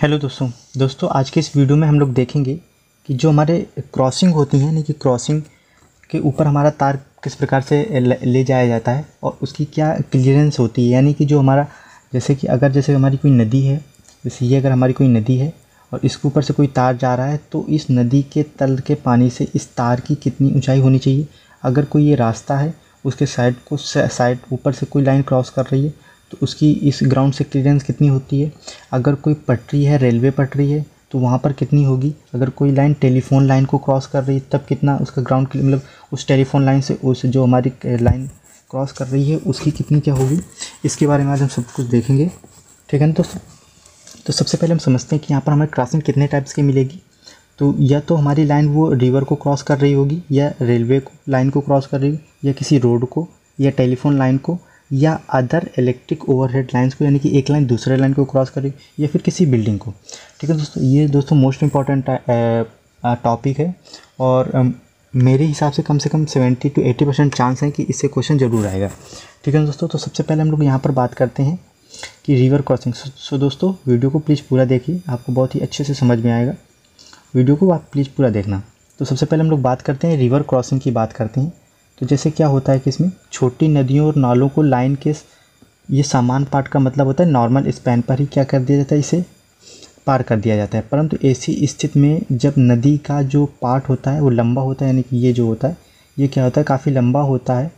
Hello दोस्तों आज के इस वीडियो में हम लोग देखेंगे कि जो हमारे क्रॉसिंग होती हैं, यानी कि क्रॉसिंग के ऊपर हमारा तार किस प्रकार से ले जाया जाता है और उसकी क्या क्लियरेंस होती है। यानी कि जो हमारा जैसे हमारी कोई नदी है, जैसे ये अगर हमारी कोई नदी है और इसके ऊपर से कोई तार जा रहा है तो इस नदी के तल के पानी से इस तार की कितनी ऊँचाई होनी चाहिए। अगर कोई ये रास्ता है, उसके साइड ऊपर से कोई लाइन क्रॉस कर रही है तो उसकी इस ग्राउंड से क्लियरेंस कितनी होती है। अगर कोई पटरी है, रेलवे पटरी है तो वहाँ पर कितनी होगी। अगर कोई लाइन टेलीफोन लाइन को क्रॉस कर रही है तब कितना उसका ग्राउंड, मतलब उस टेलीफोन लाइन से उस जो हमारी लाइन क्रॉस कर रही है उसकी कितनी क्या होगी, इसके बारे में आज हम सब कुछ देखेंगे। ठीक है ना दोस्तों, तो सबसे पहले हम समझते हैं कि यहाँ पर हमें क्रॉसिंग कितने टाइप्स की मिलेगी। तो या तो हमारी लाइन वो रिवर को क्रॉस कर रही होगी, या रेलवे लाइन को क्रॉस कर रही होगी, या किसी रोड को, या टेलीफोन लाइन को, या अदर इलेक्ट्रिक ओवरहेड लाइंस को, यानी कि एक लाइन दूसरे लाइन को क्रॉस करें, या फिर किसी बिल्डिंग को। ठीक है दोस्तों, ये दोस्तों मोस्ट इम्पॉर्टेंट टॉपिक है और मेरे हिसाब से कम 70 to 80% चांस है कि इससे क्वेश्चन ज़रूर आएगा। ठीक है दोस्तों, तो सबसे पहले हम लोग यहाँ पर बात करते हैं कि रिवर क्रॉसिंग। सो दोस्तों वीडियो को प्लीज़ पूरा देखिए, आपको बहुत ही अच्छे से समझ में आएगा। वीडियो को आप प्लीज़ पूरा देखना। तो सबसे पहले हम लोग बात करते हैं रिवर क्रॉसिंग की बात करते हैं। तो जैसे क्या होता है कि इसमें छोटी नदियों और नालों को लाइन के ये सामान पार्ट का मतलब होता है नॉर्मल स्पैन पर ही क्या कर दिया जाता है, इसे पार कर दिया जाता है। परंतु ऐसी स्थिति में जब नदी का जो पार्ट होता है वो लंबा होता है, यानी कि ये जो होता है ये क्या होता है, काफ़ी लंबा होता है,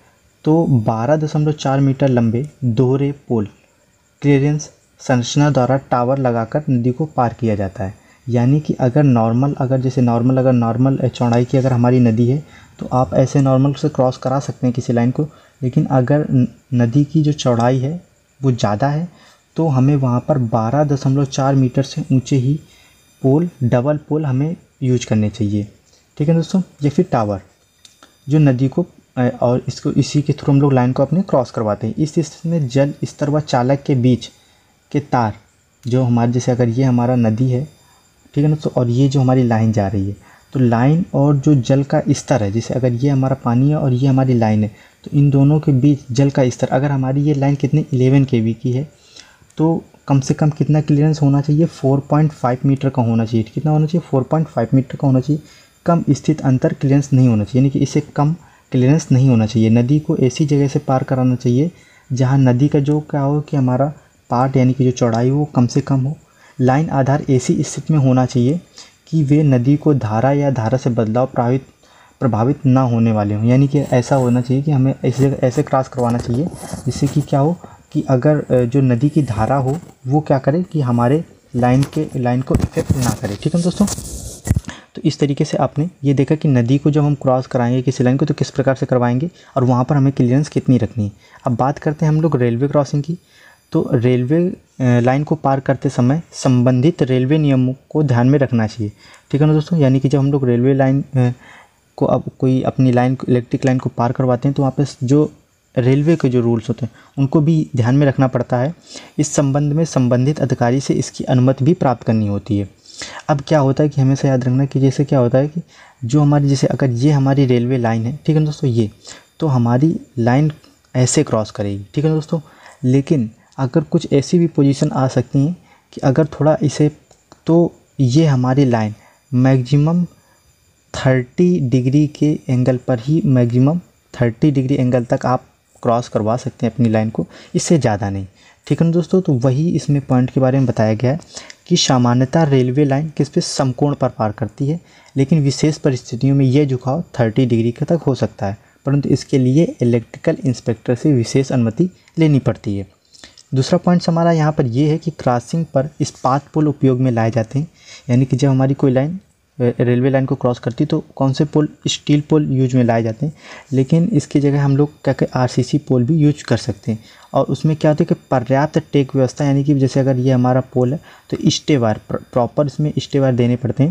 तो 12.4 मीटर लंबे दोहरे पोल क्लियरेंस संरचना द्वारा टावर लगाकर नदी को पार किया जाता है। यानी कि अगर नॉर्मल चौड़ाई की अगर हमारी नदी है तो आप ऐसे नॉर्मल से क्रॉस करा सकते हैं किसी लाइन को, लेकिन अगर नदी की जो चौड़ाई है वो ज़्यादा है तो हमें वहाँ पर 12.4 मीटर से ऊंचे ही पोल, डबल पोल हमें यूज करने चाहिए। ठीक है दोस्तों, या फिर टावर जो नदी को और इसको इसी के थ्रू हम लोग लाइन को अपने क्रॉस करवाते हैं। इस स्थिति में जल स्तर व चालक के बीच के तार जो हमारे, जैसे अगर ये हमारा नदी है, ठीक है दोस्तों, और ये जो हमारी लाइन जा रही है तो लाइन और जो जल का स्तर है, जैसे अगर ये हमारा पानी है और ये हमारी लाइन है तो इन दोनों के बीच जल का स्तर, अगर हमारी ये लाइन कितनी 11 kV की है तो कम से कम कितना क्लियरेंस होना चाहिए, 4.5 मीटर का होना चाहिए। कितना होना चाहिए, 4.5 मीटर का होना चाहिए। कम स्थित अंतर क्लियरेंस नहीं होना चाहिए, यानी कि इससे कम क्लियरेंस नहीं होना चाहिए। नदी को ऐसी जगह से पार कराना चाहिए जहाँ नदी का जो क्या हो कि हमारा पार्ट, यानी कि जो चौड़ाई हो कम से कम हो। लाइन आधार ऐसी स्थिति में होना चाहिए कि वे नदी को धारा या धारा से बदलाव प्रभावित ना होने वाले हों। यानी कि ऐसा होना चाहिए कि हमें इस जगह ऐसे क्रॉस करवाना चाहिए जिससे कि क्या हो कि अगर जो नदी की धारा हो वो क्या करे कि हमारे लाइन को इफेक्ट ना करे। ठीक है दोस्तों, तो इस तरीके से आपने ये देखा कि नदी को जब हम क्रॉस कराएंगे किसी लाइन को तो किस प्रकार से करवाएंगे और वहाँ पर हमें क्लियरेंस कितनी रखनी है। अब बात करते हैं हम लोग रेलवे क्रॉसिंग की। तो रेलवे लाइन को पार करते समय संबंधित रेलवे नियमों को ध्यान में रखना चाहिए। ठीक है ना दोस्तों, यानी कि जब हम लोग रेलवे लाइन को, अब कोई अपनी लाइन इलेक्ट्रिक लाइन को पार करवाते हैं तो वहाँ पे जो रेलवे के जो रूल्स होते हैं उनको भी ध्यान में रखना पड़ता है। इस संबंध में संबंधित अधिकारी से इसकी अनुमति भी प्राप्त करनी होती है। अब क्या होता है कि हमेशा याद रखना कि जैसे क्या होता है कि जो हमारी, जैसे अगर ये हमारी रेलवे लाइन है, ठीक है ना दोस्तों, ये तो हमारी लाइन ऐसे क्रॉस करेगी। ठीक है ना दोस्तों, लेकिन अगर कुछ ऐसी भी पोजीशन आ सकती हैं कि अगर थोड़ा इसे, तो ये हमारी लाइन मैक्सिमम 30 डिग्री के एंगल पर ही, मैक्सिमम 30 डिग्री एंगल तक आप क्रॉस करवा सकते हैं अपनी लाइन को, इससे ज़्यादा नहीं। ठीक है ना दोस्तों, तो वही इसमें पॉइंट के बारे में बताया गया है कि सामान्यतः रेलवे लाइन किस पे समकोण पर पार करती है, लेकिन विशेष परिस्थितियों में यह झुकाव 30 डिग्री तक हो सकता है, परंतु इसके लिए इलेक्ट्रिकल इंस्पेक्टर से विशेष अनुमति लेनी पड़ती है। दूसरा पॉइंट हमारा यहाँ पर ये है कि क्रॉसिंग पर इस्पात पुल उपयोग में लाए जाते हैं। यानी कि जब हमारी कोई लाइन रेलवे लाइन को क्रॉस करती है तो कौन से पुल, स्टील पुल यूज में लाए जाते हैं, लेकिन इसकी जगह हम लोग क्या कहते हैं, RCC पुल भी यूज कर सकते हैं। और उसमें क्या होता है कि पर्याप्त टेक व्यवस्था, यानी कि जैसे अगर ये हमारा पोल है तो स्टेवार प्रॉपर इसमें स्टेवार देने पड़ते हैं।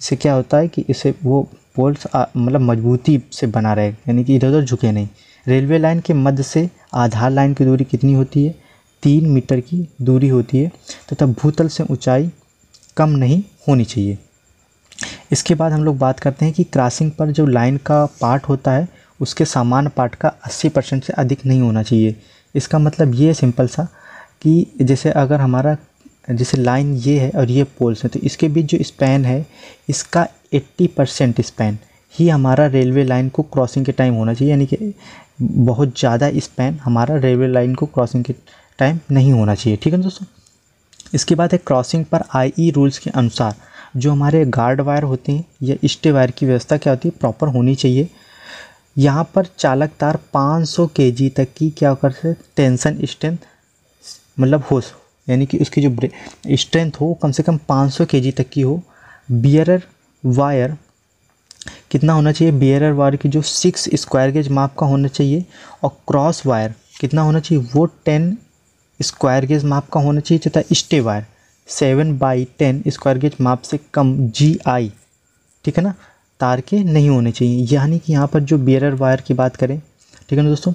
इससे क्या होता है कि इसे वो पोल्स मतलब मजबूती से बना रहे, यानी कि इधर उधर झुके नहीं। रेलवे लाइन के मध्य से आधार लाइन की दूरी कितनी होती है, 3 मीटर की दूरी होती है तथा भूतल से ऊंचाई कम नहीं होनी चाहिए। इसके बाद हम लोग बात करते हैं कि क्रॉसिंग पर जो लाइन का पार्ट होता है उसके सामान्य पार्ट का 80% से अधिक नहीं होना चाहिए। इसका मतलब ये सिंपल सा कि जैसे अगर हमारा जैसे लाइन ये है और ये पोल्स हैं, तो इसके बीच जो स्पैन है इसका 80% स्पैन ही हमारा रेलवे लाइन को क्रॉसिंग के टाइम होना चाहिए, यानी कि बहुत ज़्यादा स्पैन हमारा रेलवे लाइन को क्रॉसिंग के टाइम नहीं होना चाहिए। ठीक है दोस्तों, इसके बाद है क्रॉसिंग पर आईई रूल्स के अनुसार जो हमारे गार्ड वायर होते हैं या स्टे वायर की व्यवस्था क्या होती है, प्रॉपर होनी चाहिए। यहाँ पर चालक तार 500 kg तक की क्या कर सकते, टेंशन स्ट्रेंथ मतलब हो, यानी कि उसकी जो स्ट्रेंथ हो कम से कम 500 kg तक की हो। बियरर वायर कितना होना चाहिए, बियरर वायर की जो 6 स्क्वायर गेज माप का होना चाहिए, और क्रॉस वायर कितना होना चाहिए वो 10 स्क्वायर गेज माप का होना चाहिए, तथा स्टे वायर 7/10 स्क्वायर गेज माप से कम GI, ठीक है ना, तार के नहीं होने चाहिए। यानी कि यहाँ पर जो बेरर वायर की बात करें, ठीक है ना दोस्तों,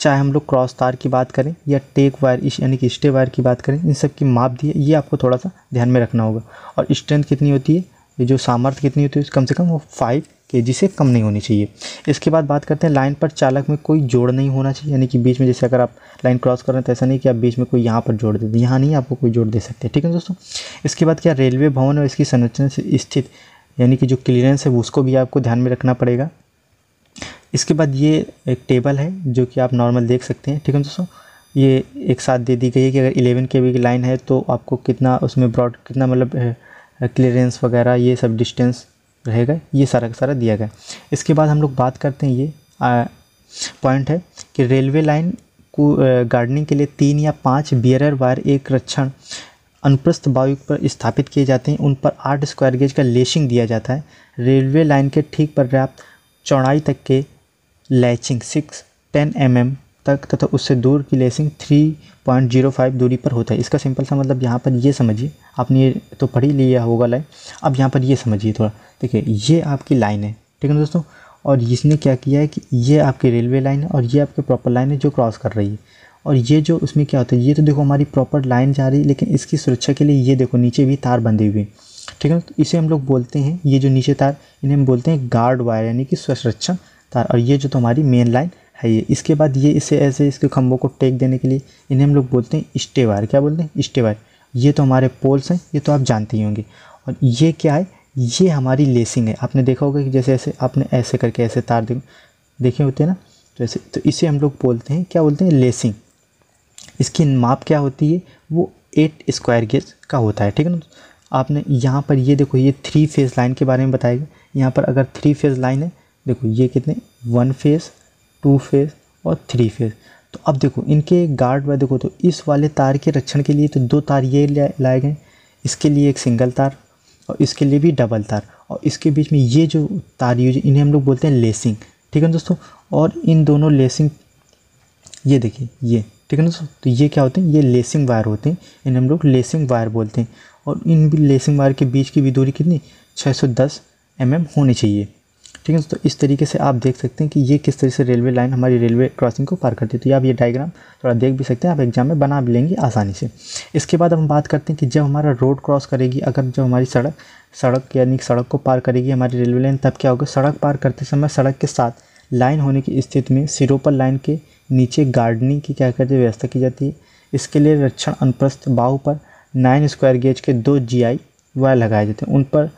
चाहे हम लोग क्रॉस तार की बात करें या टेक वायर यानी कि स्टे वायर की बात करें, इन सब की माप दी है, ये आपको थोड़ा सा ध्यान में रखना होगा। और स्ट्रेंथ कितनी होती है, ये जो सामर्थ्य कितनी होती है कम से कम वो 5 kg से कम नहीं होनी चाहिए। इसके बाद बात करते हैं लाइन पर चालक में कोई जोड़ नहीं होना चाहिए, यानी कि बीच में जैसे अगर आप लाइन क्रॉस कर रहे हैं तो ऐसा नहीं कि आप बीच में कोई यहाँ पर जोड़ दे दें, यहाँ नहीं आपको कोई जोड़ दे सकते। ठीक है दोस्तों, इसके बाद क्या रेलवे भवन और इसकी संरचना से स्थित यानी कि जो क्लियरेंस है उसको भी आपको ध्यान में रखना पड़ेगा। इसके बाद ये एक टेबल है जो कि आप नॉर्मल देख सकते हैं। ठीक है दोस्तों, ये एक साथ दे दी गई है कि अगर 11 kb की लाइन है तो आपको कितना उसमें ब्रॉड कितना मतलब क्लियरेंस वगैरह ये सब डिस्टेंस रहेगा, ये सारा का सारा दिया गया। इसके बाद हम लोग बात करते हैं, ये पॉइंट है कि रेलवे लाइन को गार्डनिंग के लिए 3 या 5 बियरर वायर एक रक्षण अनुप्रस्थ वायु पर स्थापित किए जाते हैं, उन पर 8 स्क्वायर गेज का लेशिंग दिया जाता है। रेलवे लाइन के ठीक पर्याप्त चौड़ाई तक के लैचिंग 6-10 mm तक तथा उससे दूर की लेसिंग 3.05 दूरी पर होता है। इसका सिंपल सा मतलब यहाँ पर ये समझिए, आपने ये तो पढ़ ही लिया होगा लाइन, अब यहाँ पर ये समझिए थोड़ा, देखिए ये आपकी लाइन है, ठीक है ना दोस्तों, और इसने क्या किया है कि ये आपकी रेलवे लाइन है और ये आपकी प्रॉपर लाइन है जो क्रॉस कर रही है, और ये जो उसमें क्या होता है, ये तो देखो हमारी प्रॉपर लाइन जा रही है, लेकिन इसकी सुरक्षा के लिए ये देखो नीचे भी तार बंधे हुए हैं। ठीक है, तो इसे हम लोग बोलते हैं, ये जो नीचे तार इन्हें हम बोलते हैं गार्ड वायर यानी कि सुरक्षा तार, और ये जो तो हमारी मेन लाइन है ये। इसके बाद ये इसे ऐसे इसके खंभों को टेक देने के लिए इन्हें हम लोग बोलते हैं स्टे वायर। क्या बोलते हैं, स्टे वायर। ये तो हमारे पोल्स हैं, ये तो आप जानते ही होंगे। और ये क्या है, ये हमारी लेसिंग है। आपने देखा होगा कि जैसे ऐसे आपने ऐसे करके ऐसे तार देखे होते हैं ना, तो ऐसे, तो इसे हम लोग बोलते हैं, क्या बोलते हैं, लेसिंग। इसकी माप क्या होती है, वो 8 स्क्वायर गेज का होता है। ठीक है ना, आपने यहाँ पर ये देखो, ये 3 फेज़ लाइन के बारे में बताएगा। यहाँ पर अगर 3 फेज़ लाइन है, देखो ये कितने, 1 फेज़ 2 फेज़ और 3 फेज़। तो अब देखो इनके गार्ड वायर, देखो तो इस वाले तार के रक्षण के लिए तो 2 तार ये लाए गए, इसके लिए एक सिंगल तार और इसके लिए भी डबल तार, और इसके बीच में ये जो तार यूज इन्हें हम लोग बोलते हैं लेसिंग। ठीक है दोस्तों, और इन दोनों लेसिंग, ये देखिए ये, ठीक है ना दोस्तों, तो ये क्या होते हैं, ये लेसिंग वायर होते हैं, इन्हें हम लोग लेसिंग वायर बोलते हैं। और इन भी लेसिंग वायर के बीच की भी दूरी कितनी, 610 mm होनी चाहिए। ठीक है, तो इस तरीके से आप देख सकते हैं कि ये किस तरह से रेलवे लाइन हमारी रेलवे क्रॉसिंग को पार करती है। तो आप ये डायग्राम थोड़ा देख भी सकते हैं, आप एग्जाम में बना भी लेंगे आसानी से। इसके बाद हम बात करते हैं कि जब हमारा रोड क्रॉस करेगी, अगर जब हमारी सड़क यानी कि सड़क को पार करेगी हमारी रेलवे लाइन, तब क्या होगा, सड़क पार करते समय सड़क के साथ लाइन होने की स्थिति में सिरों पर लाइन के नीचे गार्डनिंग की क्या करती है, व्यवस्था की जाती है। इसके लिए रक्षण अनुप्रस्थ बाहु पर 9 स्क्वायर गेज के 2 GI वायर लगाए जाते हैं, उन पर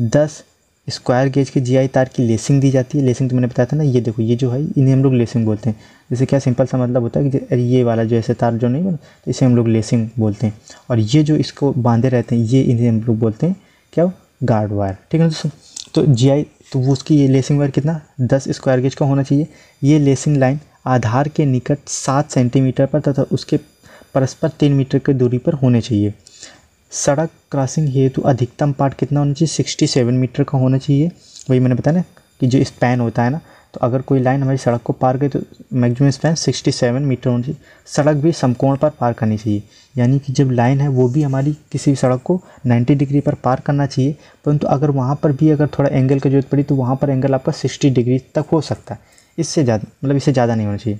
10 स्क्वायर गेज के GI तार की लेसिंग दी जाती है। लेसिंग तो मैंने बताया था ना, ये देखो ये जो है इन्हें हम लोग लेसिंग बोलते हैं। जैसे क्या सिंपल सा मतलब होता है कि अरे ये वाला जो ऐसे तार जो नहीं बना, तो इसे हम लोग लेसिंग बोलते हैं, और ये जो इसको बांधे रहते हैं ये इन्हें हम लोग बोलते हैं क्या, गार्ड वायर। ठीक है दोस्तों, तो GI तो वो उसकी ये लेसिंग वायर कितना, 10 स्क्वायर गेज का होना चाहिए। ये लेसिंग लाइन आधार के निकट 7 सेंटीमीटर पर तथा उसके परस्पर 3 मीटर की दूरी पर होने चाहिए। सड़क क्रॉसिंग हेतु अधिकतम पार्ट कितना होना चाहिए, 67 मीटर का होना चाहिए। वही मैंने बताया ना कि जो स्पैन होता है ना, तो अगर कोई लाइन हमारी सड़क को पार गई तो मैक्सिमम स्पैन 67 मीटर होना चाहिए। सड़क भी समकोण पर पार करनी चाहिए, यानी कि जब लाइन है वो भी हमारी किसी भी सड़क को 90 डिग्री पर पार करना चाहिए, परंतु अगर वहाँ पर भी अगर थोड़ा एंगल की जरूरत पड़ी तो वहाँ पर एंगल आपका 60 डिग्री तक हो सकता है, इससे ज़्यादा मतलब इससे ज़्यादा नहीं होना चाहिए।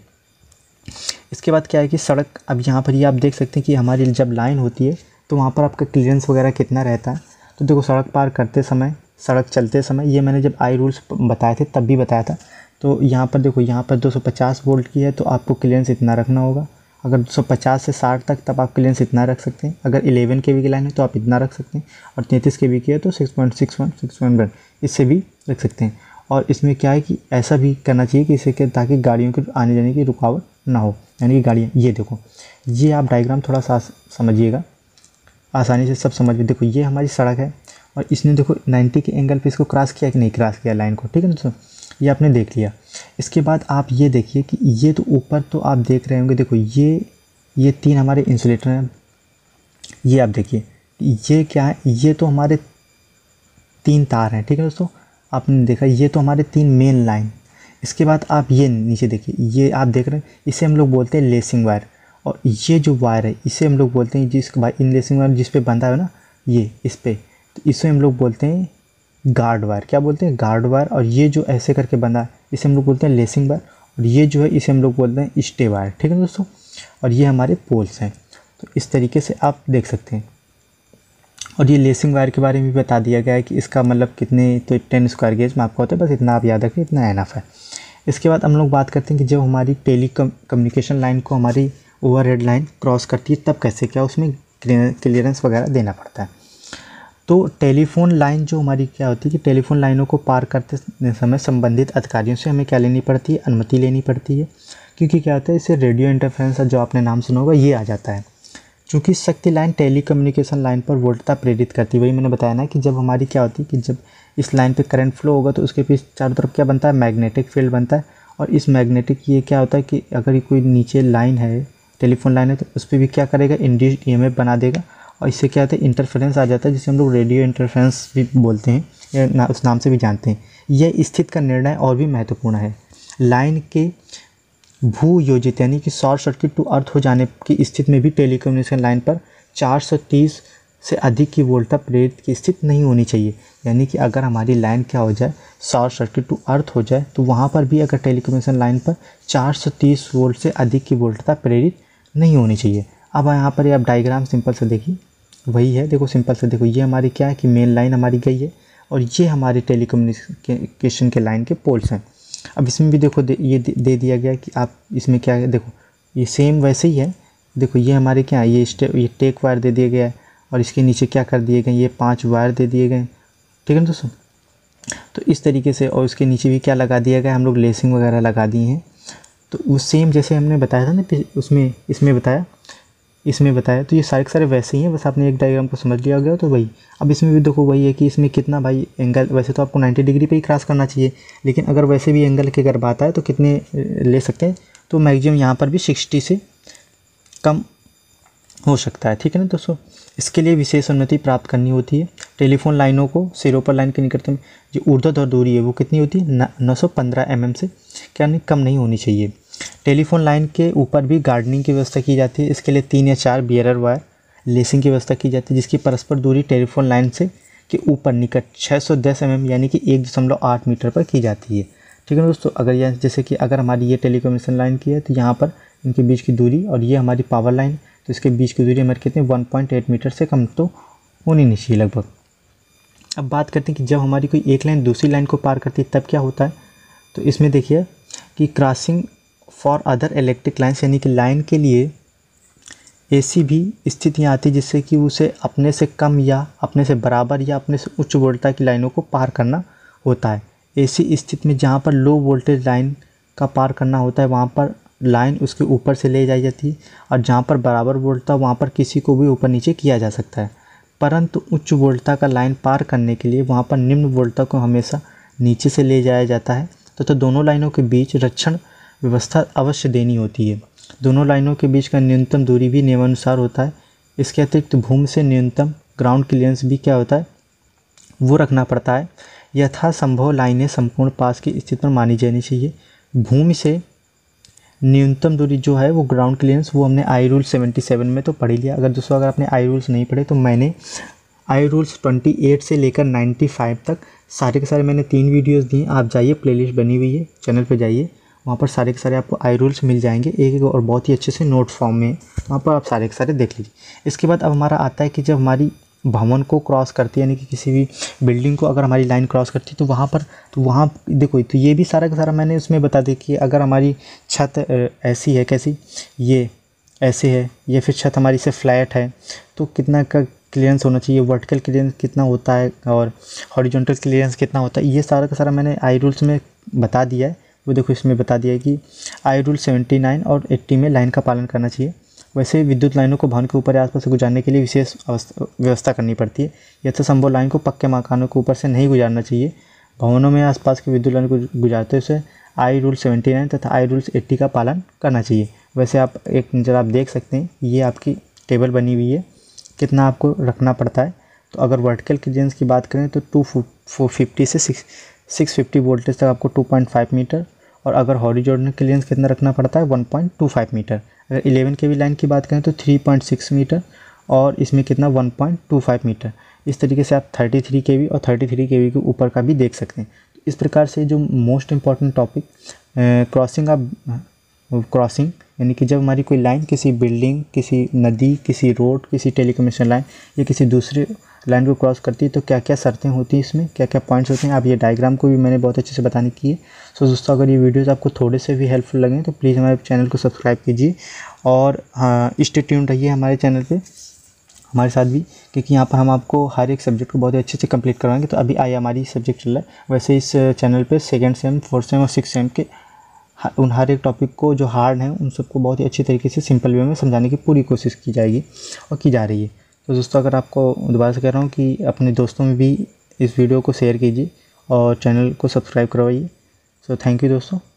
इसके बाद क्या है कि सड़क, अब यहाँ पर ये आप देख सकते हैं कि हमारी जब लाइन होती है तो वहाँ पर आपका क्लियरेंस वगैरह कितना रहता है। तो देखो सड़क पार करते समय, सड़क चलते समय, ये मैंने जब आई रूल्स बताए थे तब भी बताया था। तो यहाँ पर देखो, यहाँ पर 250 वोल्ट की है तो आपको क्लियरेंस इतना रखना होगा, अगर 250 से 60 तक तब आप क्लियरेंस इतना रख सकते हैं। अगर 11 के वी की लाइन है तो आप इतना रख सकते हैं, और 33 के वी की है तो 6.61 इससे भी रख सकते हैं। और इसमें क्या है कि ऐसा भी करना चाहिए कि इससे ताकि गाड़ियों के आने जाने की रुकावट ना हो, यानी कि गाड़ियाँ, ये देखो ये आप डायग्राम थोड़ा सा समझिएगा, आसानी से सब समझ में। देखो ये हमारी सड़क है और इसने देखो 90 के एंगल पे इसको क्रॉस किया कि नहीं क्रॉस किया लाइन को, ठीक है दोस्तों, ये आपने देख लिया। इसके बाद आप ये देखिए कि ये तो ऊपर तो आप देख रहे होंगे, देखो ये तीन हमारे इंसुलेटर हैं, ये आप देखिए ये क्या है, ये तो हमारे तीन तार हैं, ठीक है दोस्तों, आपने देखा ये तो हमारे तीन मेन लाइन। इसके बाद आप ये नीचे देखिए, ये आप देख रहे हैं, इसे हम लोग बोलते हैं लेसिंग वायर, और ये जो वायर है इसे हम लोग बोलते हैं, जिस इन लेसिंग वायर जिस पे बंधा है ना ये इस पर, तो इसे हम लोग बोलते हैं गार्ड वायर, क्या बोलते हैं गार्ड वायर। और ये जो ऐसे करके बंधा है इसे हम लोग बोलते हैं लेसिंग वायर, और ये जो है इसे हम लोग बोलते हैं स्टे वायर, ठीक है दोस्तों। और ये हमारे पोल्स हैं, तो इस तरीके से आप देख सकते हैं। और ये लेसिंग वायर के बारे में भी बता दिया गया है कि इसका मतलब कितने, तो 10 स्क्वायर गेज में आपका होता है, बस इतना आप याद रखें, इतना एनफ है। इसके बाद हम लोग बात करते हैं कि जब हमारी टेलीकम्युनिकेशन लाइन को हमारी ओवरहेड लाइन क्रॉस करती है तब कैसे क्या उसमें क्लियरेंस वगैरह देना पड़ता है। तो टेलीफोन लाइन जो हमारी क्या होती है कि टेलीफोन लाइनों को पार करते समय संबंधित अधिकारियों से हमें क्या लेनी पड़ती है, अनुमति लेनी पड़ती है, क्योंकि क्या होता है इससे रेडियो इंटरफेरेंस जो आपने नाम सुना होगा ये आ जाता है। चूँकि शक्ति लाइन टेलीकम्युनिकेशन लाइन पर वोल्टता प्रेरित करती है, वही मैंने बताया ना कि जब हमारी क्या होती है कि जब इस लाइन पर करंट फ्लो होगा तो उसके पीछे चारों तरफ क्या बनता है, मैग्नेटिक फील्ड बनता है। और इस मैग्नेटिक ये क्या होता है कि अगर कोई नीचे लाइन है, टेलीफोन लाइन है, तो उस पर भी क्या करेगा, इंड्यूस्ड EMF बना देगा, और इससे क्या होता है इंटरफेरेंस आ जाता है, जिसे हम लोग रेडियो इंटरफेरेंस भी बोलते हैं या उस नाम से भी जानते हैं। यह स्थिति का निर्णय और भी महत्वपूर्ण है। लाइन के भूयोजित यानी कि शॉर्ट सर्किट टू अर्थ हो जाने की स्थिति में भी टेलीकम्युनिकेशन लाइन पर 430 से अधिक की वोल्टता प्रेरित की स्थिति नहीं होनी चाहिए, यानी कि अगर हमारी लाइन क्या हो जाए, शॉर्ट सर्किट टू अर्थ हो जाए, तो वहाँ पर भी अगर टेलीकम्युनिकेशन लाइन पर 430 वोल्ट से अधिक की वोल्टता प्रेरित नहीं होनी चाहिए। अब यहाँ पर आप डायग्राम सिंपल से देखिए, वही है, देखो सिंपल से देखो, ये हमारी क्या है कि मेन लाइन हमारी गई है, और ये हमारे टेलीकम्युनिकेशन के लाइन के पोल्स हैं। अब इसमें भी देखो ये दे दिया गया कि आप इसमें क्या है, देखो ये सेम वैसे ही है, देखो ये हमारे क्या है, ये टेक वायर दे दिया गया है, और इसके नीचे क्या कर दिए गए, ये 5 वायर दे दिए गए, ठीक है ना दोस्तों। तो इस तरीके से, और इसके नीचे भी क्या लगा दिया गया, हम लोग लेसिंग वगैरह लगा दिए हैं। तो वो सेम जैसे हमने बताया था ना उसमें, इसमें बताया, तो ये सारे वैसे ही हैं, बस आपने एक डायग्राम को समझ लिया गया। तो वही अब इसमें भी देखो वही है कि इसमें कितना भाई एंगल, वैसे तो आपको 90 डिग्री पे ही क्रॉस करना चाहिए, लेकिन अगर वैसे भी एंगल के गर्भ आता है तो कितने ले सकते हैं, तो मैक्सिमम यहाँ पर भी 60 से कम हो सकता है, ठीक है ना दोस्तों। इसके लिए विशेष अनुमति प्राप्त करनी होती है। टेलीफोन लाइनों को सिरों पर लाइन के निकटतम जो ऊर्ध्वाधर दूरी है वो कितनी होती है, 915 mm से क्या नहीं, कम नहीं होनी चाहिए। टेलीफोन लाइन के ऊपर भी गार्डनिंग की व्यवस्था की जाती है। इसके लिए 3 या 4 बियरर वायर लेसिंग की व्यवस्था की जाती है, जिसकी परस्पर दूरी टेलीफोन लाइन से के ऊपर निकट 610 mm यानी कि 1.8 मीटर पर की जाती है, ठीक है दोस्तों। अगर यह जैसे कि अगर हमारी ये टेलीकम्युनिकेशन लाइन की है तो यहाँ पर इनके बीच की दूरी, और ये हमारी पावर लाइन, तो इसके बीच की दूरी हमारे कितने 1.8 मीटर से कम तो होनी नहीं चाहिए लगभग। अब बात करते हैं कि जब हमारी कोई एक लाइन दूसरी लाइन को पार करती है तब क्या होता है। तो इसमें देखिए कि crossing for other electric lines यानी कि लाइन के लिए ऐसी भी स्थितियाँ आती है जिससे कि उसे अपने से कम या अपने से बराबर या अपने से उच्च वोल्टता की लाइनों को पार करना होता है। ऐसी स्थिति में जहाँ पर लो वोल्टेज लाइन का पार करना होता है वहाँ पर लाइन उसके ऊपर से ले जाई जाती है, और जहाँ पर बराबर वोल्टता वहाँ पर किसी को भी ऊपर नीचे किया जा सकता है। परंतु उच्च वोल्टता का लाइन पार करने के लिए वहाँ पर निम्न वोल्टता को हमेशा नीचे से ले जाया जाता है, तो दोनों लाइनों के बीच रक्षण व्यवस्था अवश्य देनी होती है। दोनों लाइनों के बीच का न्यूनतम दूरी भी नियमानुसार होता है। इसके अतिरिक्त भूमि से न्यूनतम ग्राउंड क्लियरेंस भी क्या होता है वो रखना पड़ता है। यथासंभव लाइनें संपूर्ण पास की स्थिति पर मानी जानी चाहिए। भूमि से न्यूनतम दूरी जो है वो ग्राउंड क्लियरेंस, वो हमने आई रूल 77 में तो पढ़ ही लिया। अगर दोस्तों अगर आपने आई रूल्स नहीं पढ़े तो मैंने आई रूल्स 28 से लेकर 95 तक सारे के सारे मैंने 3 वीडियोस दिए। आप जाइए, प्लेलिस्ट बनी हुई है, चैनल पे जाइए, वहाँ पर सारे के सारे आपको आई रूल्स मिल जाएंगे एक, और बहुत ही अच्छे से नोट फॉर्म में वहाँ पर आप सारे के सारे देख लीजिए। इसके बाद अब हमारा आता है कि जब हमारी भवन को क्रॉस करती है, यानी कि किसी भी बिल्डिंग को अगर हमारी लाइन क्रॉस करती है तो वहाँ पर, तो वहाँ देखो तो ये भी सारा का सारा मैंने उसमें बता दिया कि अगर हमारी छत ऐसी है, कैसी ये ऐसे है, ये फिर छत हमारी से फ्लैट है तो कितना का क्लियरेंस होना चाहिए, वर्टिकल क्लियरेंस कितना होता है और हॉरिजॉन्टल क्लियरेंस कितना होता है, ये सारा का सारा मैंने आई रूल्स में बता दिया है। वो देखो इसमें बता दिया है कि आई रूल 79 और 80 में लाइन का पालन करना चाहिए। वैसे विद्युत लाइनों को भवन के ऊपर या आसपास से गुजारने के लिए विशेष व्यवस्था करनी पड़ती है। यथासंभव लाइन को पक्के मकानों के ऊपर से नहीं गुजारना चाहिए। भवनों में आसपास के विद्युत लाइन को गुजारते हुए आई रूल 79 तथा आई रूल्स 80 का पालन करना चाहिए। वैसे आप एक नज़र आप देख सकते हैं, ये आपकी टेबल बनी हुई है कितना आपको रखना पड़ता है। तो अगर वर्टिकल क्लियरेंस की बात करें तो 250 से 650 वोल्टेज तक आपको 2.5 मीटर, और अगर हॉरिजॉन्टल क्लियरेंस कितना रखना पड़ता है 1.25 मीटर। अगर 11 केवी लाइन की बात करें तो 3.6 मीटर और इसमें कितना 1.25 मीटर। इस तरीके से आप 33 केवी और 33 केवी के ऊपर का भी देख सकते हैं। इस प्रकार से जो मोस्ट इम्पॉर्टेंट टॉपिक क्रॉसिंग यानी कि जब हमारी कोई लाइन किसी बिल्डिंग, किसी नदी, किसी रोड, किसी टेलीकम्युनिकेशन लाइन या किसी दूसरे लाइन को क्रॉस करती है तो क्या क्या शर्तें होती हैं, इसमें क्या क्या पॉइंट्स होते हैं, आप ये डायग्राम को भी मैंने बहुत अच्छे से बताने की है। सो दोस्तों अगर ये वीडियोस आपको थोड़े से भी हेल्पफुल लगें तो प्लीज़ हमारे चैनल को सब्सक्राइब कीजिए और स्टे ट्यून्ड रहिए हमारे चैनल पर हमारे साथ भी, क्योंकि यहाँ पर हम आपको हर एक सब्जेक्ट को बहुत अच्छे से कंप्लीट करवाएंगे। तो अभी आई हमारी सब्जेक्ट चल रहा है। वैसे इस चैनल पर सेकेंड सेम, फोर्थ सेम और सिक्स सेम के उन हर एक टॉपिक को जो हार्ड हैं उन सबको बहुत ही अच्छी तरीके से सिंपल वे में समझाने की पूरी कोशिश की जाएगी और की जा रही है। तो दोस्तों अगर आपको दोबारा से कह रहा हूँ कि अपने दोस्तों में भी इस वीडियो को शेयर कीजिए और चैनल को सब्सक्राइब करवाइए। सो थैंक यू दोस्तों।